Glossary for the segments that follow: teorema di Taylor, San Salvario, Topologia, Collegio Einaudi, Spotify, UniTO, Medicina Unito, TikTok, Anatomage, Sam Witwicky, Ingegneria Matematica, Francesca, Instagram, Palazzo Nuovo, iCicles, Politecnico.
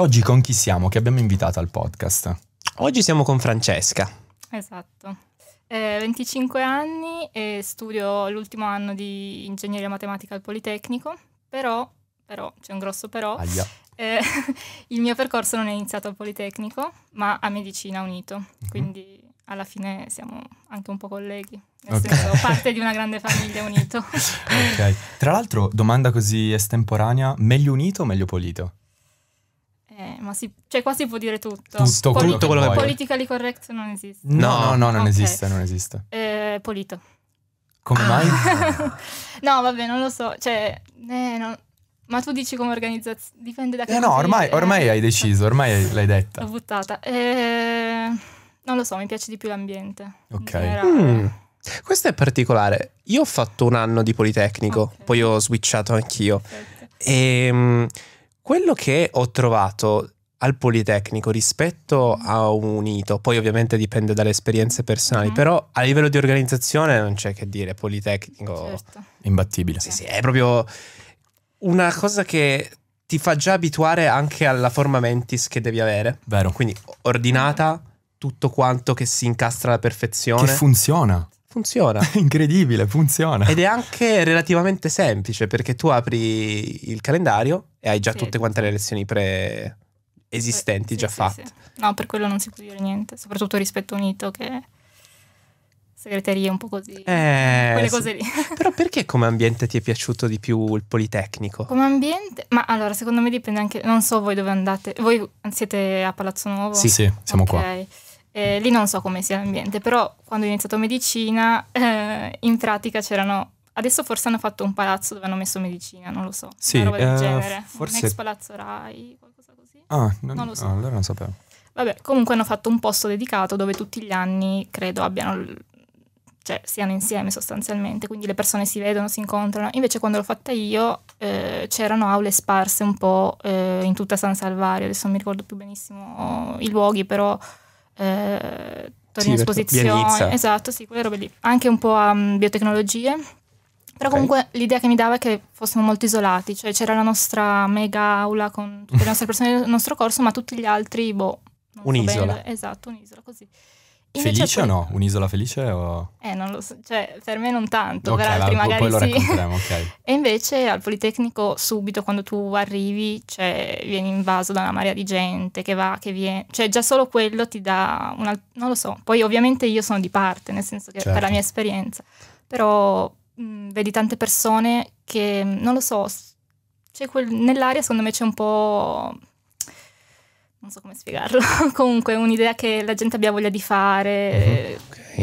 Oggi con chi siamo? Che abbiamo invitato al podcast? Oggi siamo con Francesca. Esatto. 25 anni e studio l'ultimo anno di Ingegneria Matematica al Politecnico, però, c'è un grosso però. Aia. Il mio percorso non è iniziato al Politecnico, ma a Medicina Unito, quindi alla fine siamo anche un po' colleghi, nel senso, parte di una grande famiglia UniTO. Okay. Tra l'altro, domanda così estemporanea, meglio UniTO o meglio Polito? Ma si, cioè qua si può dire tutto. Tutto quello che vuoi. Politically correct non esiste. No, non esiste, non esiste. Polito. Come mai? No, vabbè, non lo so, cioè... non... Ma tu dici come organizzazione? Dipende da che... No, ormai hai deciso, ormai l'hai detta. L'ho buttata. Non lo so, mi piace di più l'ambiente. Ok. Questo è particolare. Io ho fatto un anno di Politecnico, okay. Poi ho switchato anch'io. E quello che ho trovato al Politecnico rispetto a UniTO, poi ovviamente dipende dalle esperienze personali, però a livello di organizzazione non c'è che dire, Politecnico... Certo. Imbattibile. Sì, sì, è proprio... una cosa che ti fa già abituare anche alla forma mentis che devi avere. Vero. Quindi ordinata, tutto quanto che si incastra alla perfezione. Che funziona. Funziona. È incredibile, funziona. Ed è anche relativamente semplice perché tu apri il calendario e hai già tutte quante le lezioni preesistenti già fatte. Sì. No, per quello non si può dire niente, soprattutto rispetto a UniTO che... segreterie un po' così, quelle cose lì. Però perché come ambiente ti è piaciuto di più il Politecnico? Come ambiente? Ma allora, secondo me dipende anche, non so voi dove andate, voi siete a Palazzo Nuovo? Sì, sì, siamo qua. Lì non so come sia l'ambiente, però quando ho iniziato medicina, in pratica c'erano, adesso forse hanno fatto un palazzo dove hanno messo medicina, non lo so, sì, una roba del genere, forse... un ex palazzo Rai, qualcosa così. Ah, non lo so. Ah, allora non sapevo. Vabbè, comunque hanno fatto un posto dedicato dove tutti gli anni, credo, abbiano... cioè siano insieme sostanzialmente, quindi le persone si vedono, si incontrano. Invece quando l'ho fatta io c'erano aule sparse un po' in tutta San Salvario, adesso non mi ricordo più benissimo i luoghi, però torri in esposizione, esatto, sì, quelle robe lì, anche un po' a biotecnologie, però comunque l'idea che mi dava è che fossimo molto isolati, cioè c'era la nostra mega aula con tutte le nostre persone del nostro corso, ma tutti gli altri, boh, non un'isola. So bene, esatto, un'isola così. Felice o no? Un'isola felice o... non lo so, cioè per me non tanto, okay, per altri magari poi lo racconteremo, sì. Okay. E invece al Politecnico subito quando tu arrivi, cioè, vieni invaso da una marea di gente che va, che viene, cioè già solo quello ti dà, non lo so, poi ovviamente io sono di parte, nel senso che per la mia esperienza, però vedi tante persone che, non lo so, nell'aria secondo me c'è un po'... non so come spiegarlo, comunque un'idea che la gente abbia voglia di fare,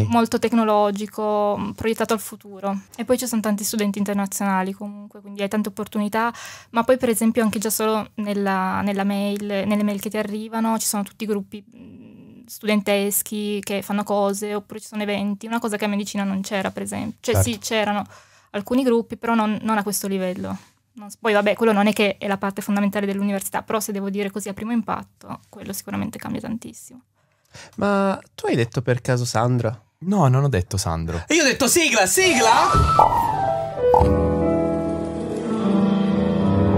molto tecnologico, proiettato al futuro. E poi ci sono tanti studenti internazionali comunque, quindi hai tante opportunità, ma poi per esempio anche già solo nelle mail che ti arrivano ci sono tutti i gruppi studenteschi che fanno cose, oppure ci sono eventi, una cosa che a medicina non c'era per esempio. Cioè sì, c'erano alcuni gruppi, però non a questo livello. Poi vabbè, quello non è che è la parte fondamentale dell'università, però se devo dire così a primo impatto, quello sicuramente cambia tantissimo. Ma tu hai detto per caso Sandra? No, non ho detto Sandro. Io ho detto sigla!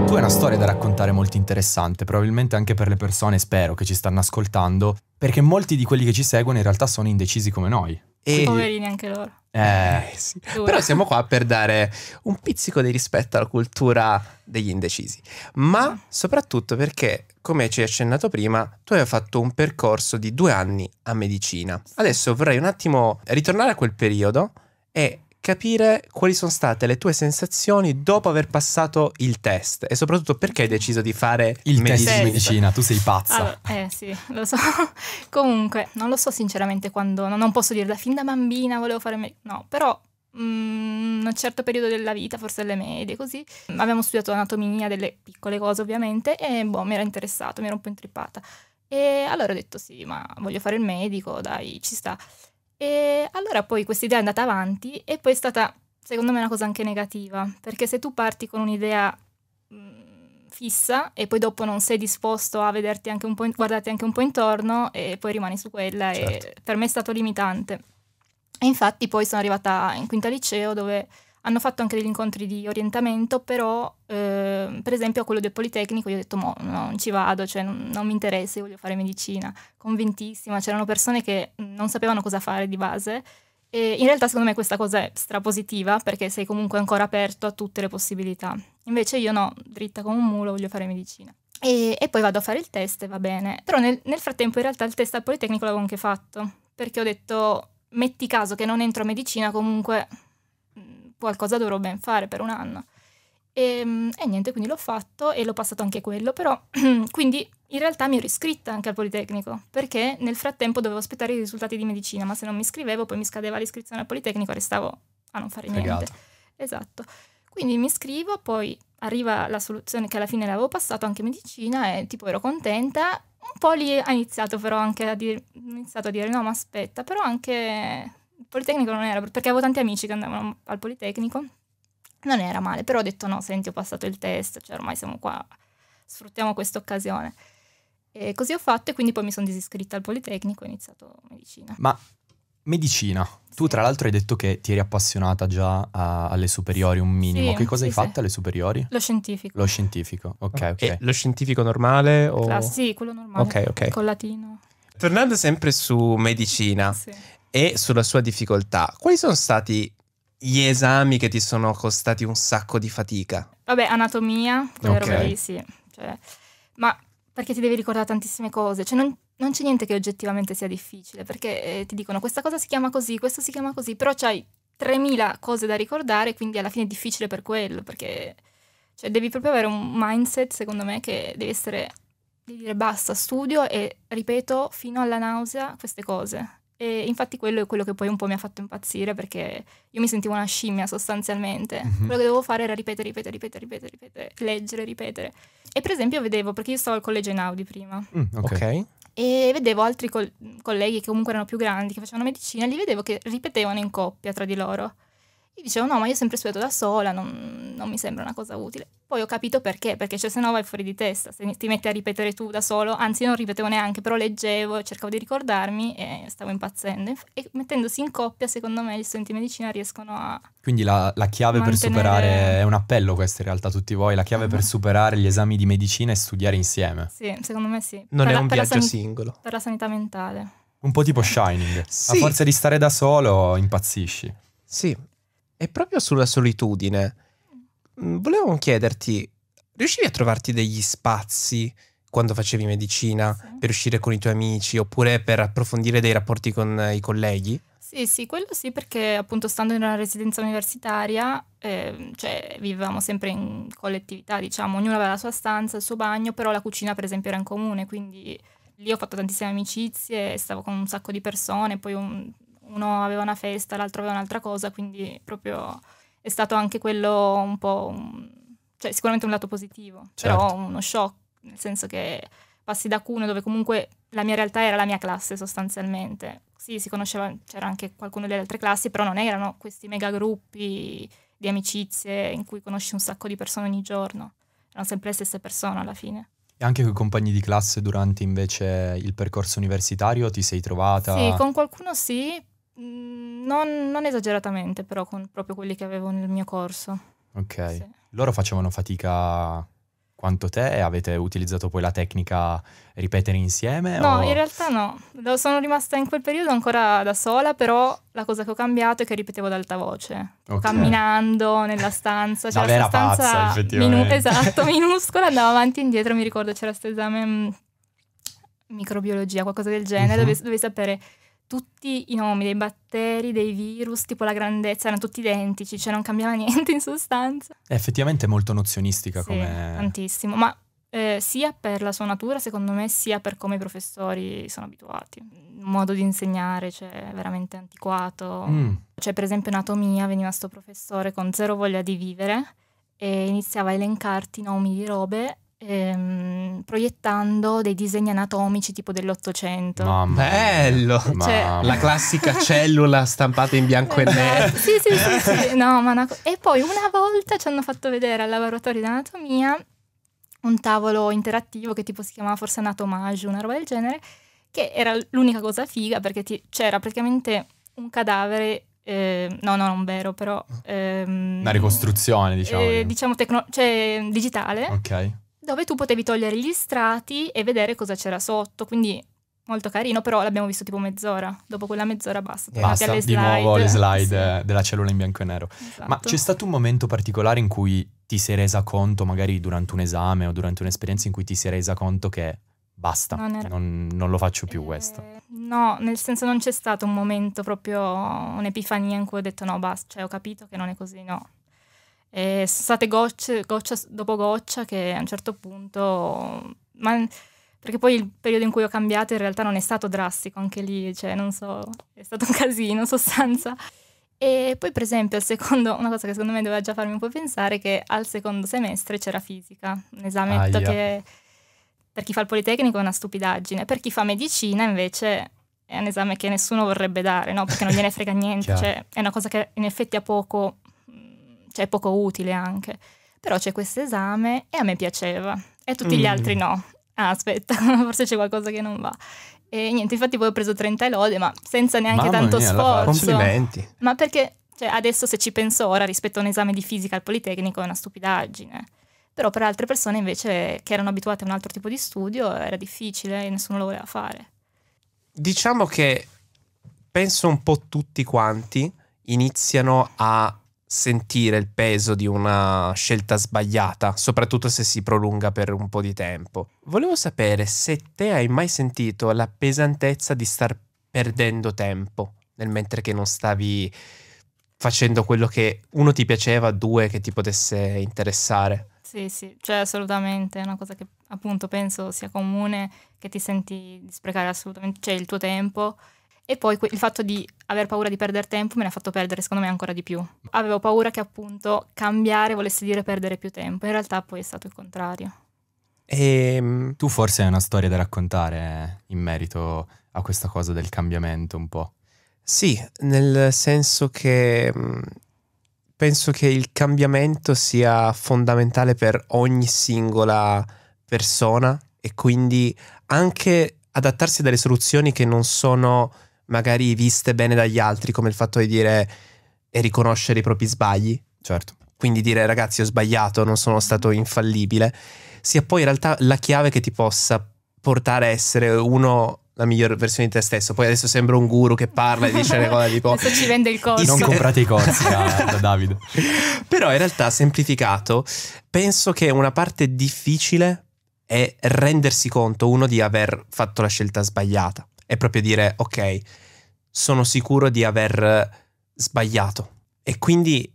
Tu hai una storia da raccontare molto interessante, probabilmente anche per le persone, spero, che ci stanno ascoltando, perché molti di quelli che ci seguono in realtà sono indecisi come noi. E... poverini anche loro. Sì. Però siamo qua per dare un pizzico di rispetto alla cultura degli indecisi, ma soprattutto perché, come ci hai accennato prima, tu hai fatto un percorso di 2 anni a medicina. Adesso vorrei un attimo ritornare a quel periodo e capire quali sono state le tue sensazioni dopo aver passato il test e soprattutto perché hai deciso di fare il test di medicina. Tu sei pazza. Allora, sì, lo so. Comunque, non lo so sinceramente quando, non posso dire da fin da bambina volevo fare no, però un certo periodo della vita, forse alle medie, così, abbiamo studiato anatomia, delle piccole cose ovviamente, e boh, mi era interessato, mi ero un po' intrippata. E allora ho detto sì, ma voglio fare il medico, dai, ci sta. E allora poi questa idea è andata avanti e poi è stata, secondo me, una cosa anche negativa, perché se tu parti con un'idea fissa e poi dopo non sei disposto a vederti anche un po', guardarti anche un po' intorno e poi rimani su quella, e per me è stato limitante. E infatti poi sono arrivata in quinta liceo dove Hanno fatto anche degli incontri di orientamento, però per esempio a quello del Politecnico io ho detto no, non ci vado, cioè non mi interessa, io voglio fare medicina, convintissima. C'erano persone che non sapevano cosa fare di base, e in realtà secondo me questa cosa è strapositiva, perché sei comunque ancora aperto a tutte le possibilità. Invece io no, dritta come un mulo, voglio fare medicina. E poi vado a fare il test e va bene. Però nel frattempo in realtà il test al Politecnico l'avevo anche fatto, perché ho detto metti caso che non entro a medicina, comunque qualcosa dovrò ben fare per un anno. E niente, quindi l'ho fatto e l'ho passato anche quello, però quindi in realtà mi ero iscritta anche al Politecnico, perché nel frattempo dovevo aspettare i risultati di medicina, ma se non mi iscrivevo poi mi scadeva l'iscrizione al Politecnico e restavo a non fare niente. Esatto. Quindi mi iscrivo, poi arriva la soluzione che alla fine l'avevo passato anche medicina e tipo ero contenta. Un po' lì ha iniziato però anche ho iniziato a dire no, ma aspetta, però anche il Politecnico non era, perché avevo tanti amici che andavano al Politecnico, non era male, però ho detto no, senti, ho passato il test, cioè ormai siamo qua, sfruttiamo questa occasione. E così ho fatto, e quindi poi mi sono disiscritta al Politecnico e ho iniziato medicina. Ma medicina, sì. Tu tra l'altro hai detto che ti eri appassionata già alle superiori un minimo, sì, che cosa hai fatto alle superiori? Lo scientifico. Lo scientifico, ok, ok. E lo scientifico normale o? Sì, quello normale, okay, okay. Con latino. Tornando sempre su medicina, sì, e sulla sua difficoltà, quali sono stati gli esami che ti sono costati un sacco di fatica? Vabbè, anatomia, quella roba lì, sì. Cioè, ma perché ti devi ricordare tantissime cose, cioè non c'è niente che oggettivamente sia difficile, perché ti dicono questa cosa si chiama così, questo si chiama così, però c'hai 3000 cose da ricordare, quindi alla fine è difficile per quello, perché cioè, devi proprio avere un mindset, secondo me, che devi essere, devi dire basta, studio e ripeto fino alla nausea queste cose. E infatti quello è quello che poi un po' mi ha fatto impazzire, perché io mi sentivo una scimmia sostanzialmente. Quello che dovevo fare era ripetere, leggere. E per esempio vedevo, perché io stavo al Collegio Einaudi prima, e vedevo altri colleghi che comunque erano più grandi, che facevano medicina, li vedevo che ripetevano in coppia tra di loro. Io dicevo no, ma io ho sempre studiato da sola, non mi sembra una cosa utile. Poi ho capito perché cioè, se no vai fuori di testa, se ti metti a ripetere tu da solo. Anzi, io non ripetevo neanche, però leggevo, cercavo di ricordarmi e stavo impazzendo. E mettendosi in coppia, secondo me, gli studenti di medicina riescono a... Quindi la chiave per superare, è un appello questo in realtà a tutti voi, la chiave per superare gli esami di medicina è studiare insieme. Sì, secondo me sì. Non per è un viaggio singolo. Per la sanità mentale. Un po' tipo Shining, sì. A forza di stare da solo impazzisci. Sì. E proprio sulla solitudine, volevo chiederti, riuscivi a trovarti degli spazi quando facevi medicina, sì, per uscire con i tuoi amici oppure per approfondire dei rapporti con i colleghi? Sì, sì, quello sì, perché appunto stando in una residenza universitaria, cioè vivevamo sempre in collettività, diciamo, ognuno aveva la sua stanza, il suo bagno, però la cucina per esempio era in comune, quindi lì ho fatto tantissime amicizie, stavo con un sacco di persone, poi uno aveva una festa, l'altro aveva un'altra cosa, quindi proprio è stato anche quello un po'... cioè sicuramente un lato positivo, certo, però uno shock, nel senso che passi da Cuneo, dove comunque la mia realtà era la mia classe sostanzialmente. Sì, si conosceva, c'era anche qualcuno delle altre classi, però non erano questi mega gruppi di amicizie in cui conosci un sacco di persone ogni giorno. Erano sempre le stesse persone alla fine. E anche con i compagni di classe durante invece il percorso universitario ti sei trovata? Sì, con qualcuno sì. Non esageratamente, però con proprio quelli che avevo nel mio corso. Ok, sì. Loro facevano fatica quanto te e avete utilizzato poi la tecnica ripetere insieme? No, o... in realtà no, sono rimasta in quel periodo ancora da sola, però la cosa che ho cambiato è che ripetevo ad alta voce, okay, camminando nella stanza, c'era una stanza pazza, effettivamente. Esatto, minuscola, andavo avanti e indietro, mi ricordo c'era questo esame microbiologia, qualcosa del genere, dovevi sapere tutti i nomi dei batteri, dei virus, tipo la grandezza, erano tutti identici, cioè non cambiava niente in sostanza. È effettivamente molto nozionistica, sì, come... tantissimo, ma sia per la sua natura, secondo me, sia per come i professori sono abituati. Il modo di insegnare, cioè, è veramente antiquato. Cioè, per esempio, anatomia, veniva sto professore con zero voglia di vivere e iniziava a elencarti nomi di robe, proiettando dei disegni anatomici tipo dell'Ottocento. Bello, cioè... la classica cellula stampata in bianco e nero. Sì. No, ma e poi una volta ci hanno fatto vedere al laboratorio di anatomia un tavolo interattivo che tipo si chiamava forse Anatomage, una roba del genere, che era l'unica cosa figa perché c'era praticamente un cadavere no, no, non vero, però... una ricostruzione, diciamo. Diciamo cioè, digitale, okay, dove tu potevi togliere gli strati e vedere cosa c'era sotto, quindi... Molto carino, però l'abbiamo visto tipo mezz'ora. Dopo quella mezz'ora basta. Basta, di nuovo le slide, sì, della cellula in bianco e nero. Esatto. Ma c'è stato un momento particolare in cui ti sei resa conto, magari durante un esame o durante un'esperienza, in cui ti sei resa conto che basta, non lo faccio più questo? No, nel senso non c'è stato un momento, proprio un'epifania in cui ho detto no, basta, cioè ho capito che non è così, no. E sono state gocce, goccia dopo goccia, che a un certo punto... Perché poi il periodo in cui ho cambiato in realtà non è stato drastico, anche lì, cioè, non so, è stato un casino, sostanza. E poi, per esempio, al secondo, una cosa che secondo me doveva già farmi un po' pensare è che al secondo semestre c'era fisica, un esametto che per chi fa il Politecnico è una stupidaggine, per chi fa medicina invece è un esame che nessuno vorrebbe dare, no? Perché non gliene frega niente, cioè, è una cosa che in effetti ha poco, cioè, è poco utile anche. Però c'è questo esame e a me piaceva, e a tutti gli altri no. Ah, aspetta, forse c'è qualcosa che non va. E niente, infatti poi ho preso 30 lode, ma senza neanche tanto sforzo. Complimenti. Ma perché, cioè, adesso se ci penso ora, rispetto a un esame di fisica al Politecnico, è una stupidaggine. Però per altre persone invece, che erano abituate a un altro tipo di studio, era difficile e nessuno lo voleva fare. Diciamo che penso un po' tutti quanti iniziano a sentire il peso di una scelta sbagliata, soprattutto se si prolunga per un po' di tempo. Volevo sapere se te hai mai sentito la pesantezza di star perdendo tempo nel mentre che non stavi facendo quello che uno ti piaceva, due che ti potesse interessare. Sì, sì, cioè assolutamente, è una cosa che appunto penso sia comune, che ti senti di sprecare assolutamente, cioè, il tuo tempo. E poi il fatto di aver paura di perdere tempo me l'ha fatto perdere, secondo me, ancora di più. Avevo paura che appunto cambiare volesse dire perdere più tempo. In realtà poi è stato il contrario. E tu forse hai una storia da raccontare in merito a questa cosa del cambiamento un po'? Sì, nel senso che penso che il cambiamento sia fondamentale per ogni singola persona, e quindi anche adattarsi a delle soluzioni che non sono magari viste bene dagli altri, come il fatto di dire e riconoscere i propri sbagli. Certo. Quindi dire ragazzi ho sbagliato, non sono stato infallibile, sia poi in realtà la chiave che ti possa portare a essere uno la miglior versione di te stesso. Poi adesso sembra un guru che parla e dice le cose tipo adesso ci vende il corso. Non comprate i corsi da Davide. Però in realtà, semplificato, penso che una parte difficile è rendersi conto uno di aver fatto la scelta sbagliata. È proprio dire ok, sono sicuro di aver sbagliato. E quindi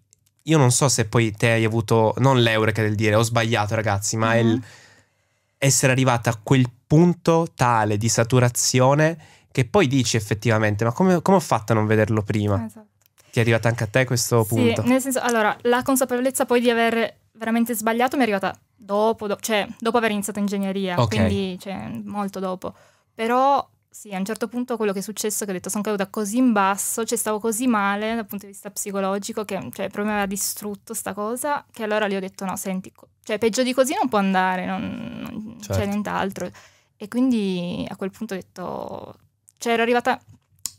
io non so se poi te hai avuto non l'eureka del dire ho sbagliato ragazzi, ma il essere arrivata a quel punto tale di saturazione che poi dici effettivamente ma come ho fatto a non vederlo prima? Esatto. Ti è arrivata anche a te questo punto? Sì, nel senso, allora, la consapevolezza poi di aver veramente sbagliato mi è arrivata dopo aver iniziato ingegneria, quindi cioè, molto dopo. Però sì, a un certo punto quello che è successo è che ho detto sono caduta così in basso, cioè stavo così male dal punto di vista psicologico che cioè, proprio mi aveva distrutto sta cosa, che allora gli ho detto no, senti, cioè peggio di così non può andare, non c'è nient'altro. E quindi a quel punto ho detto, cioè ero arrivata,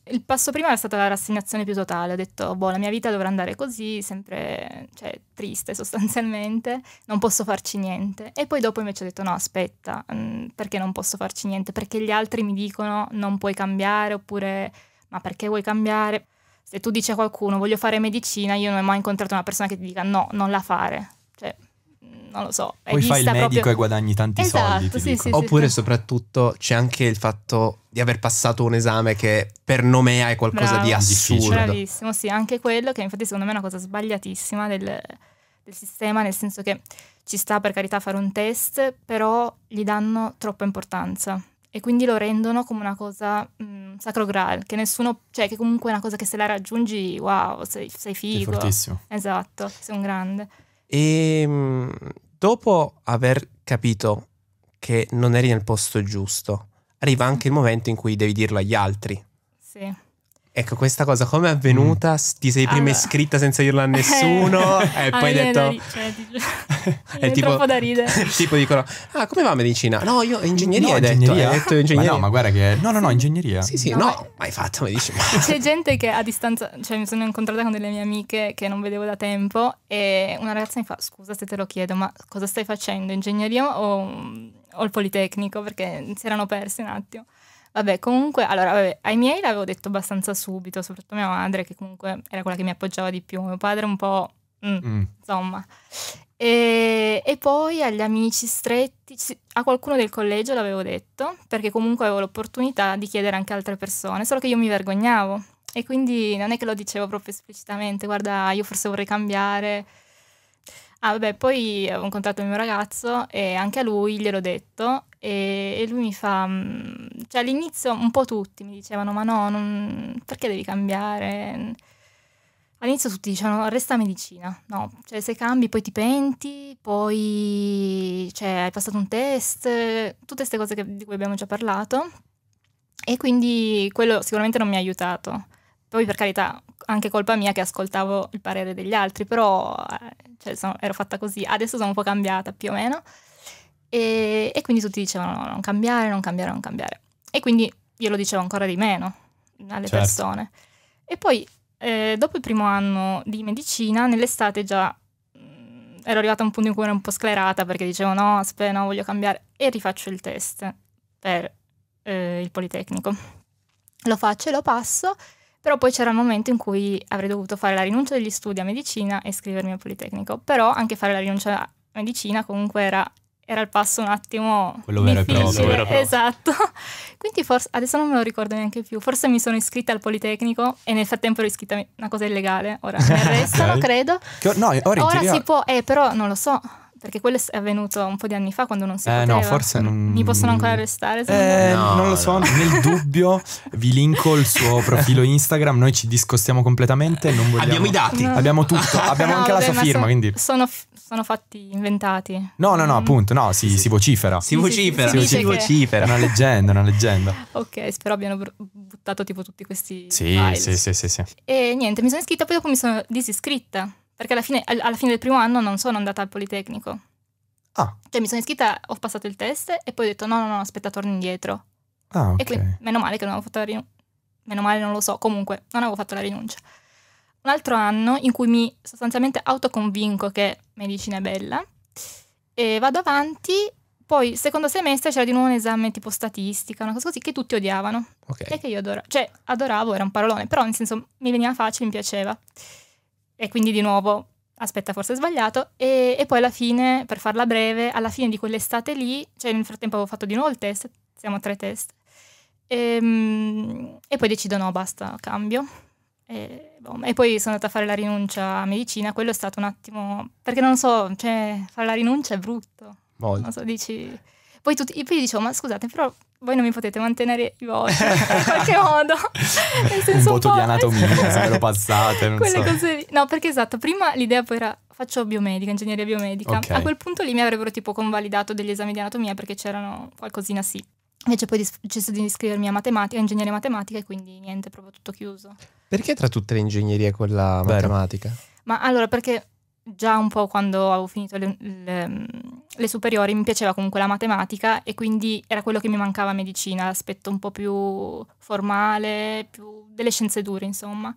il passo prima era stata la rassegnazione più totale, ho detto boh, la mia vita dovrà andare così, sempre cioè, triste sostanzialmente, non posso farci niente. E poi dopo invece ho detto no, aspetta, perché non posso farci niente? Perché gli altri mi dicono non puoi cambiare, oppure ma perché vuoi cambiare? Se tu dici a qualcuno voglio fare medicina, io non ho mai incontrato una persona che ti dica no, non la fare, cioè non lo so. Poi fai il medico proprio... e guadagni tanti soldi, sì, oppure sì. Soprattutto c'è anche il fatto di aver passato un esame che per nomea è qualcosa di assurdo. Bravissimo, sì, anche quello che infatti secondo me è una cosa sbagliatissima del sistema, nel senso che ci sta per carità fare un test, però gli danno troppa importanza e quindi lo rendono come una cosa sacro graal, che nessuno, cioè che comunque è una cosa che se la raggiungi wow, sei figo, sei fortissimo. Esatto, sei un grande. E dopo aver capito che non eri nel posto giusto, arriva anche il momento in cui devi dirlo agli altri. Sì. Ecco, questa cosa come è avvenuta? Ti sei prima iscritta senza dirlo a nessuno e poi hai detto... è troppo da ridere. Tipo dicono, ah, come va medicina? No, io ingegneria, no, hai detto ingegneria. Ma no, ma guarda che... No, ingegneria. Sì, no, ma hai fatto medicina. C'è gente che a distanza... Cioè, mi sono incontrata con delle mie amiche che non vedevo da tempo e una ragazza mi fa, scusa se te lo chiedo, ma cosa stai facendo? Ingegneria o il Politecnico? Perché si erano persi un attimo. Vabbè, comunque, allora, ai miei l'avevo detto abbastanza subito, soprattutto mia madre, che comunque era quella che mi appoggiava di più, mio padre un po', insomma. E poi agli amici stretti, a qualcuno del collegio l'avevo detto, perché comunque avevo l'opportunità di chiedere anche altre persone, solo che io mi vergognavo. E quindi non è che lo dicevo proprio esplicitamente, guarda, io forse vorrei cambiare... Ah vabbè, poi ho incontrato il mio ragazzo e anche a lui gliel'ho detto e lui mi fa, cioè all'inizio un po' tutti mi dicevano ma no, perché devi cambiare? All'inizio tutti dicevano resta medicina, no, cioè se cambi poi ti penti, poi cioè, hai passato un test, tutte queste cose di cui abbiamo già parlato e quindi quello sicuramente non mi ha aiutato. Poi per carità, anche colpa mia che ascoltavo il parere degli altri, però cioè, ero fatta così, adesso sono un po' cambiata più o meno e quindi tutti dicevano no, non cambiare, non cambiare, non cambiare e quindi io lo dicevo ancora di meno alle persone e poi dopo il primo anno di medicina nell'estate già ero arrivata a un punto in cui ero un po' sclerata perché dicevo no, aspetta, no, voglio cambiare e rifaccio il test per il Politecnico, lo faccio e lo passo. Però poi c'era il momento in cui avrei dovuto fare la rinuncia degli studi a medicina e iscrivermi al Politecnico. Però anche fare la rinuncia a medicina comunque era il passo un attimo difficile. Esatto. Quindi forse, adesso non me lo ricordo neanche più. Forse mi sono iscritta al Politecnico e nel frattempo ero iscritta a una cosa illegale. Ora mi arrestano, okay. Credo. No, ora si può, però non lo so. Perché quello è avvenuto un po' di anni fa quando non si poteva. No, forse non... Mi possono ancora arrestare? No, non lo so, nel dubbio vi linko il suo profilo Instagram, noi ci discostiamo completamente, non vogliamo... Abbiamo i dati. No. Abbiamo tutto, abbiamo anche la sua firma, quindi... Sono fatti inventati. No, appunto, no, si vocifera. Si vocifera. È una leggenda. Ok, spero abbiano buttato tipo tutti questi file. Sì. E niente, mi sono iscritta, poi dopo mi sono disiscritta. Perché alla fine del primo anno non sono andata al Politecnico. Cioè mi sono iscritta, ho passato il test e poi ho detto no, aspetta, torno indietro. Okay. E quindi meno male che non avevo fatto la rinuncia. Meno male, non lo so, comunque non avevo fatto la rinuncia. Un altro anno in cui mi sostanzialmente autoconvinco che medicina è bella e vado avanti, poi il secondo semestre c'era di nuovo un esame tipo statistica, una cosa così che tutti odiavano. Okay. E che io adoravo, cioè adoravo, era un parolone, però nel senso mi veniva facile, mi piaceva. E quindi di nuovo, aspetta, forse è sbagliato. E poi alla fine, per farla breve, alla fine di quell'estate lì, cioè nel frattempo avevo fatto di nuovo il test, siamo a 3 test. E poi decido no, basta, cambio. E poi sono andata a fare la rinuncia a medicina, quello è stato un attimo... Perché non so, cioè fare la rinuncia è brutto. Non so, dici... Poi dicevo, ma scusate, però voi non mi potete mantenere i voti in qualche modo. Nel senso un voto di anatomia, se ve lo passate, non so. Cose, no, perché esatto, prima l'idea poi era faccio biomedica, ingegneria biomedica. Okay. A quel punto lì mi avrebbero tipo convalidato degli esami di anatomia perché c'erano qualcosina sì. Invece poi ho deciso di iscrivermi a matematica, ingegneria matematica e quindi niente, proprio tutto chiuso. Perché tra tutte le ingegnerie quella matematica? Ma allora, perché... Già un po' quando avevo finito le superiori mi piaceva comunque la matematica e quindi era quello che mi mancava a medicina, l'aspetto un po' più formale, più delle scienze dure insomma.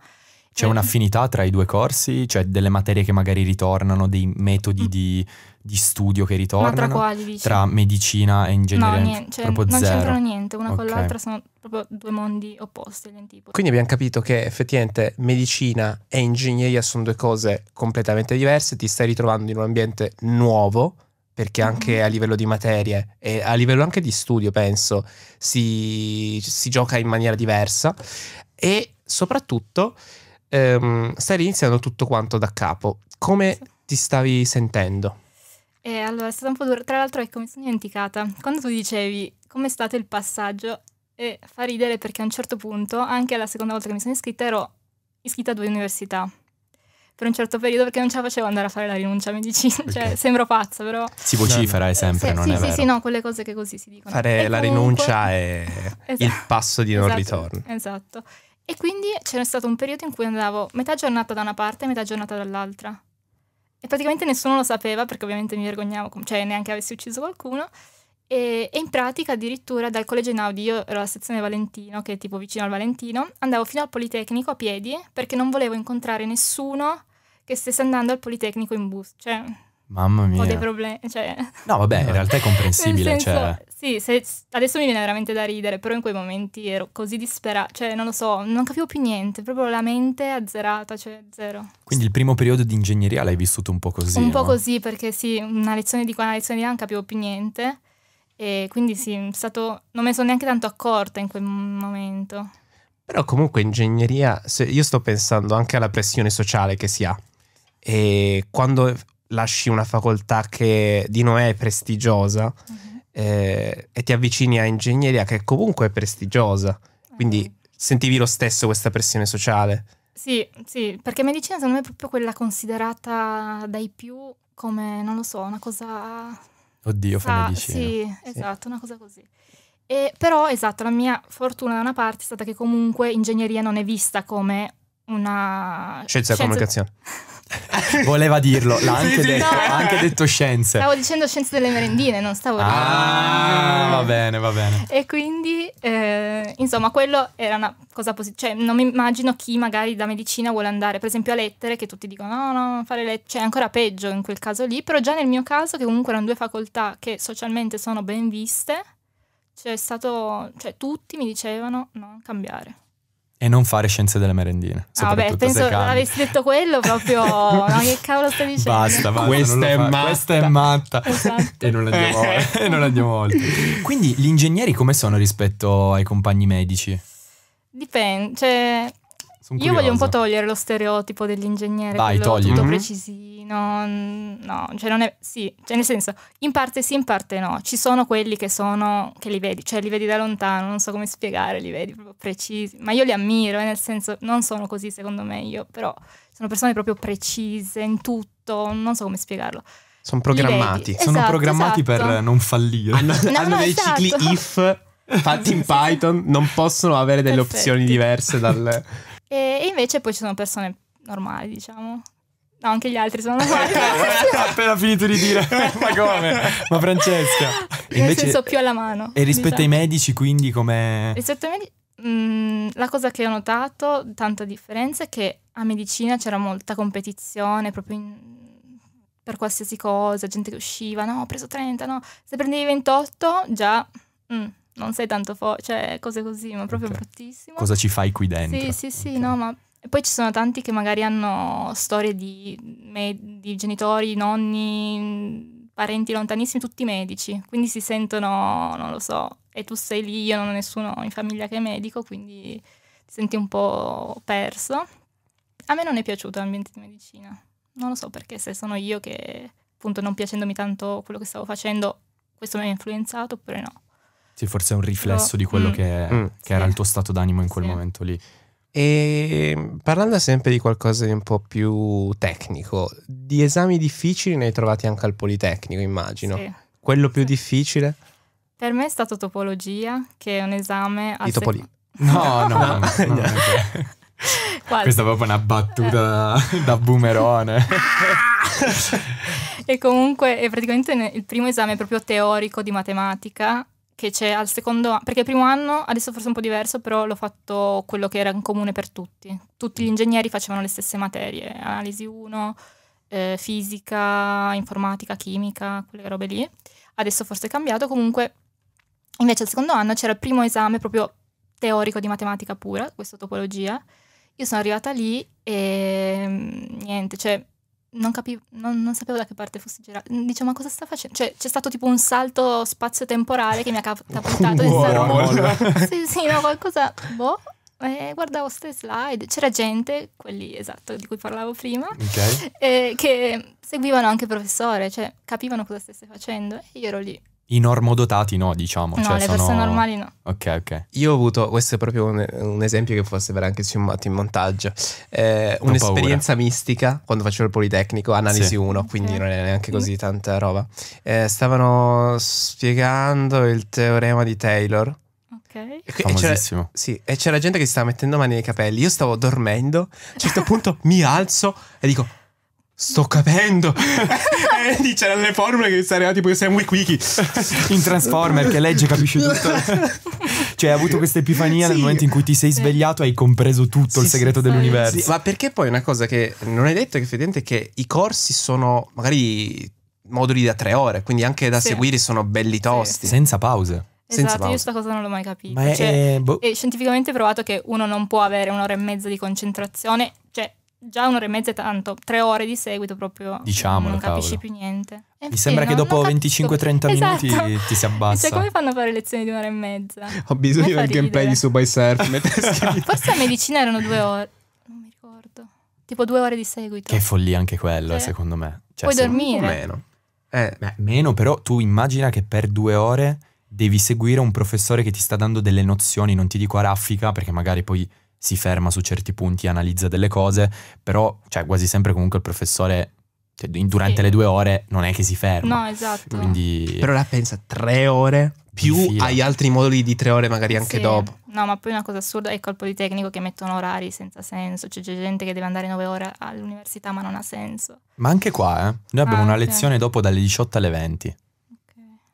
C'è un'affinità tra i due corsi? Cioè delle materie che magari ritornano, dei metodi di studio che ritornano? Ma tra quali dici? Tra medicina e ingegneria? No, niente, cioè, non c'entrano niente, una con l'altra sono proprio due mondi opposti. Quindi abbiamo capito che effettivamente medicina e ingegneria sono due cose completamente diverse, ti stai ritrovando in un ambiente nuovo, perché anche a livello di materie e a livello anche di studio, penso, si gioca in maniera diversa e soprattutto... stai iniziando tutto quanto da capo. Come ti stavi sentendo? Allora è stato un po' duro. Tra l'altro ecco, mi sono dimenticata quando tu dicevi com'è stato il passaggio. Fa ridere perché a un certo punto, anche la seconda volta che mi sono iscritta, ero iscritta a 2 università per un certo periodo perché non ce la facevo andare a fare la rinuncia a medicina. Cioè sembro pazza, però si vocifera sempre, non è vero. Sì, no, quelle cose che così si dicono. Fare la rinuncia è il passo di non ritorno. Esatto. E quindi c'era stato un periodo in cui andavo metà giornata da una parte e metà giornata dall'altra. E praticamente nessuno lo sapeva, perché ovviamente mi vergognavo, cioè neanche avessi ucciso qualcuno. E in pratica addirittura dal Collegio Einaudi, io ero alla sezione Valentino, che è tipo vicino al Valentino, andavo fino al Politecnico a piedi, perché non volevo incontrare nessuno che stesse andando al Politecnico in bus. Cioè, mamma mia. Ho dei problemi. Cioè... No, vabbè, in realtà è comprensibile. Nel senso, cioè... Sì, adesso mi viene veramente da ridere, però in quei momenti ero così disperata, cioè non lo so, non capivo più niente, proprio la mente azzerata, cioè zero. Quindi il primo periodo di ingegneria l'hai vissuto un po' così? Un po' così, perché sì, una lezione di qua, una lezione di là, non capivo più niente. E quindi sì, non me ne sono neanche tanto accorta in quel momento. Però comunque ingegneria, io sto pensando anche alla pressione sociale che si ha. E quando lasci una facoltà che di non è prestigiosa, e ti avvicini a ingegneria che comunque è prestigiosa, quindi sentivi lo stesso questa pressione sociale? Sì, sì, perché medicina secondo me è proprio quella considerata dai più come, non lo so, una cosa... Oddio, fa medicina. Sì, esatto, una cosa così. E, però, esatto, la mia fortuna da una parte è stata che comunque ingegneria non è vista come una... Scienza della comunicazione. Voleva dirlo, l'ha anche, sì, detto, no, anche detto scienze. Stavo dicendo scienze delle merendine, non stavo... Ah, va bene, va bene. E quindi, insomma, quello era una cosa positiva. Cioè, non mi immagino chi magari da medicina vuole andare, per esempio, a lettere, che tutti dicono no, no, non fare lettere. Cioè, ancora peggio in quel caso lì. Però già nel mio caso, che comunque erano due facoltà che socialmente sono ben viste, c'è stato... Cioè, tutti mi dicevano non cambiare. E non fare scienze delle merendine. Ah, vabbè, penso che avessi detto quello proprio. No, che cavolo stai dicendo? Basta, basta, questa è matta. Esatto. E non andiamo, non andiamo oltre. Quindi gli ingegneri come sono rispetto ai compagni medici? Dipende, cioè, io voglio un po' togliere lo stereotipo dell'ingegnere. Vai, togli. Tutto precisino. No, cioè non è... Sì, cioè nel senso, in parte sì, in parte no. Ci sono quelli che sono... Che li vedi, cioè li vedi da lontano, non so come spiegare, li vedi proprio precisi. Ma io li ammiro, nel senso, non sono così secondo me io, però sono persone proprio precise in tutto, non so come spiegarlo. Sono programmati. Sono programmati per non fallire. Hanno dei cicli if... Fatti in Python, non possono avere delle opzioni diverse dalle... E invece poi ci sono persone normali, diciamo. No, anche gli altri sono normali. Appena finito di dire, ma come? Ma Francesca? E invece, nel senso, più alla mano. E rispetto ai medici, quindi, come... Rispetto ai medici, la cosa che ho notato, tanta differenza, è che a medicina c'era molta competizione, proprio per qualsiasi cosa, gente che usciva, no, ho preso 30, no. Se prendevi 28, già... non sei tanto forte, cioè cose così, ma proprio bruttissimo. Cosa ci fai qui dentro? Sì, sì, sì, no, ma... E poi ci sono tanti che magari hanno storie di genitori, nonni, parenti lontanissimi, tutti medici, quindi si sentono, non lo so, e tu sei lì, io non ho nessuno in famiglia che è medico, quindi ti senti un po' perso. A me non è piaciuto l'ambiente di medicina, non lo so perché, se sono io che, appunto, non piacendomi tanto quello che stavo facendo, questo mi ha influenzato oppure no. Sì, forse è un riflesso di quello che era il tuo stato d'animo in quel momento lì. E parlando sempre di qualcosa di un po' più tecnico, di esami difficili ne hai trovati anche al Politecnico, immagino. Sì. Quello più difficile? Per me è stato Topologia, che è un esame... Di Topolino? No, no, no. Questa è proprio una battuta da boomerone. E comunque è praticamente il primo esame proprio teorico di matematica, che c'è al secondo anno, perché il primo anno, adesso forse è un po' diverso, però l'ho fatto quello che era in comune per tutti. Tutti gli ingegneri facevano le stesse materie, analisi 1, fisica, informatica, chimica, quelle robe lì. Adesso forse è cambiato, comunque invece al secondo anno c'era il primo esame proprio teorico di matematica pura, questa Topologia. Io sono arrivata lì e niente, cioè... Non capivo, non sapevo da che parte fosse girato. Dicevo, ma cosa sta facendo? Cioè, c'è stato tipo un salto spazio-temporale che mi ha catapultato in sarò. Sì, sì, no, qualcosa. Boh. Guardavo ste slide. C'era gente, quelli esatto di cui parlavo prima, che seguivano anche il professore, cioè capivano cosa stesse facendo. E io ero lì. I normodotati no, diciamo. No, cioè, le persone normali no. Ok, ok. Io ho avuto, questo è proprio un esempio che può essere anche filmato in montaggio, un'esperienza mistica quando facevo il Politecnico, analisi 1, quindi non è neanche così tanta roba. Stavano spiegando il teorema di Taylor Ok. Famosissimo. Sì, e c'era gente che si stava mettendo mani nei capelli. Io stavo dormendo. A un certo punto mi alzo e dico: sto capendo. E lì c'erano le formule che saremmo tipo Sam Witwicky in Transformer che legge e capisce tutto. Cioè, hai avuto questa epifania nel momento in cui ti sei svegliato e hai compreso tutto il segreto dell'universo. Sì. Ma perché poi una cosa che non hai detto è che effettivamente che i corsi sono magari moduli da 3 ore, quindi anche da seguire sono belli tosti. Senza pause. Esatto, io questa cosa non l'ho mai capita. Ma cioè, è scientificamente provato che uno non può avere 1 ora e mezza di concentrazione. Cioè, già 1 ora e mezza è tanto, 3 ore di seguito proprio non capisci più niente. Mi sembra che dopo 25-30 minuti ti si abbassa. Cioè, come fanno a fare lezioni di 1 ora e mezza? Ho bisogno del gameplay di Subway Surf. Forse a medicina erano 2 ore, non mi ricordo. Tipo 2 ore di seguito. Che follia anche quello, secondo me. Cioè, puoi dormire meno. Beh, meno, però tu immagina che per 2 ore devi seguire un professore che ti sta dando delle nozioni, non ti dico a raffica, perché magari poi si ferma su certi punti, analizza delle cose, però cioè, quasi sempre comunque il professore durante le 2 ore non è che si ferma. No, esatto. Quindi... Però la pensa 3 ore più agli altri moduli di 3 ore magari anche dopo. No, ma poi una cosa assurda è col Politecnico che mettono orari senza senso. Cioè, c'è gente che deve andare 9 ore all'università, ma non ha senso. Ma anche qua, noi abbiamo una lezione dopo dalle 18 alle 20.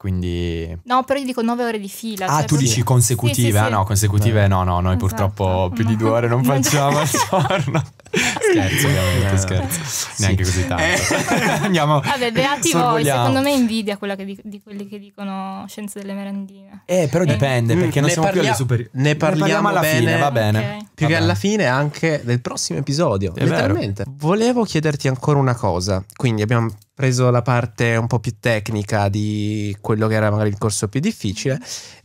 Quindi... No, però io dico 9 ore di fila. Ah, cioè, tu dici consecutive? Ah no, consecutive no, noi purtroppo più di 2 ore non facciamo al giorno. Scherzo, ovviamente, scherzo. Neanche così tanto. Andiamo. Vabbè, beati voi, secondo me invidia quella che di quelli che dicono scienze delle merendine. Però dipende, perché non siamo più alle superiori. Ne parliamo alla fine, va bene. Più che alla fine anche del prossimo episodio, letteralmente. Volevo chiederti ancora una cosa, quindi abbiamo... preso la parte un po' più tecnica di quello che era magari il corso più difficile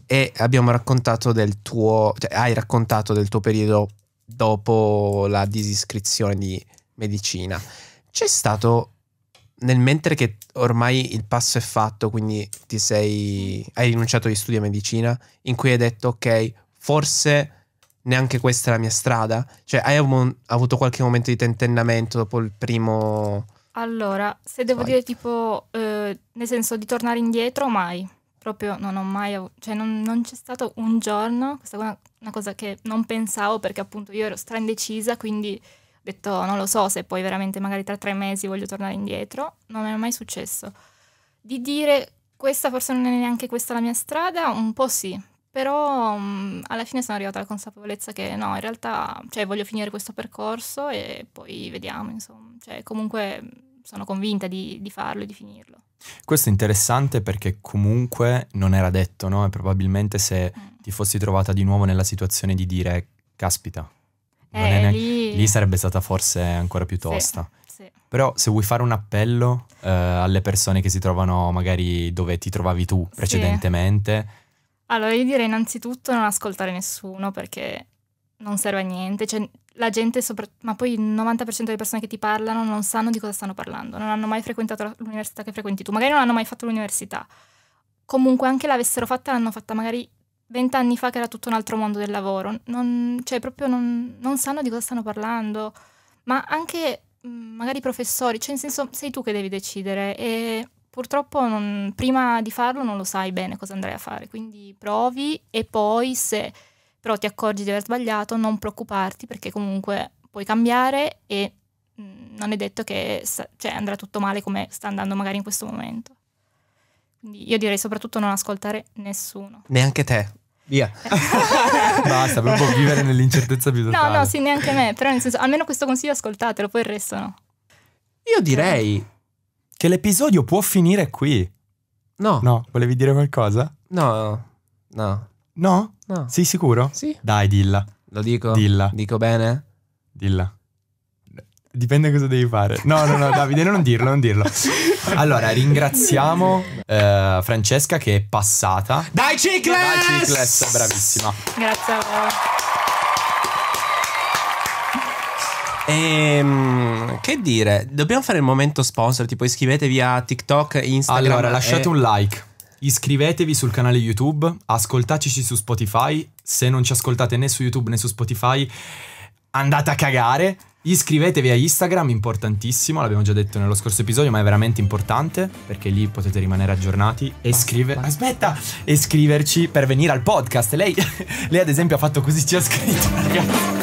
e abbiamo raccontato del tuo, cioè hai raccontato del tuo periodo dopo la disiscrizione di medicina. C'è stato, nel mentre che ormai il passo è fatto, quindi hai rinunciato agli studi a medicina, in cui hai detto ok, forse neanche questa è la mia strada? Cioè hai avuto qualche momento di tentennamento dopo il primo... Allora, se devo dire tipo, nel senso di tornare indietro, mai. Proprio non ho mai avuto, cioè non c'è stato un giorno, questa è una cosa che non pensavo perché appunto io ero straindecisa, quindi ho detto non lo so se poi veramente magari tra 3 mesi voglio tornare indietro, non mi è mai successo. Di dire questa forse non è neanche questa la mia strada, un po' sì, però alla fine sono arrivata alla consapevolezza che no, in realtà cioè, voglio finire questo percorso e poi vediamo, insomma, cioè, comunque... Sono convinta di farlo e di finirlo. Questo è interessante perché comunque non era detto, no? E probabilmente se ti fossi trovata di nuovo nella situazione di dire caspita, non è neanche... lì sarebbe stata forse ancora più tosta. Sì. Però se vuoi fare un appello alle persone che si trovano magari dove ti trovavi tu precedentemente. Allora io direi innanzitutto non ascoltare nessuno perché non serve a niente, cioè... La gente, ma poi il 90% delle persone che ti parlano non sanno di cosa stanno parlando, non hanno mai frequentato l'università che frequenti tu, magari non hanno mai fatto l'università. Comunque anche l'avessero fatta, l'hanno fatta magari 20 anni fa che era tutto un altro mondo del lavoro, cioè proprio non sanno di cosa stanno parlando, ma anche magari i professori, cioè in senso sei tu che devi decidere e purtroppo prima di farlo non lo sai bene cosa andrai a fare, quindi provi e poi se... però ti accorgi di aver sbagliato, non preoccuparti perché comunque puoi cambiare e non è detto che cioè, andrà tutto male come sta andando magari in questo momento. Quindi io direi soprattutto non ascoltare nessuno. Neanche te? Via. Basta, proprio vivere nell'incertezza più totale. No, sì, neanche me, però nel senso, almeno questo consiglio ascoltatelo, poi il resto no. Io direi che l'episodio può finire qui. No. No, volevi dire qualcosa? No, no. No? No. Sei sicuro? Sì. Dai, dilla. Lo dico? Dilla. Dico bene? Dilla. Dipende cosa devi fare. No, Davide, non dirlo, non dirlo. Allora, ringraziamo Francesca che è passata. Dai, Cicles! Dai, Cicles, bravissima. Grazie a voi. Che dire? Dobbiamo fare il momento sponsor, tipo iscrivetevi a TikTok, Instagram. Allora, lasciate un like. Iscrivetevi sul canale YouTube, ascoltateci su Spotify, se non ci ascoltate né su YouTube né su Spotify andate a cagare Iscrivetevi a Instagram, importantissimo, l'abbiamo già detto nello scorso episodio, ma è veramente importante perché lì potete rimanere aggiornati e iscriverci per venire al podcast. Lei ad esempio ha fatto così, ci ha scritto, ragazzi.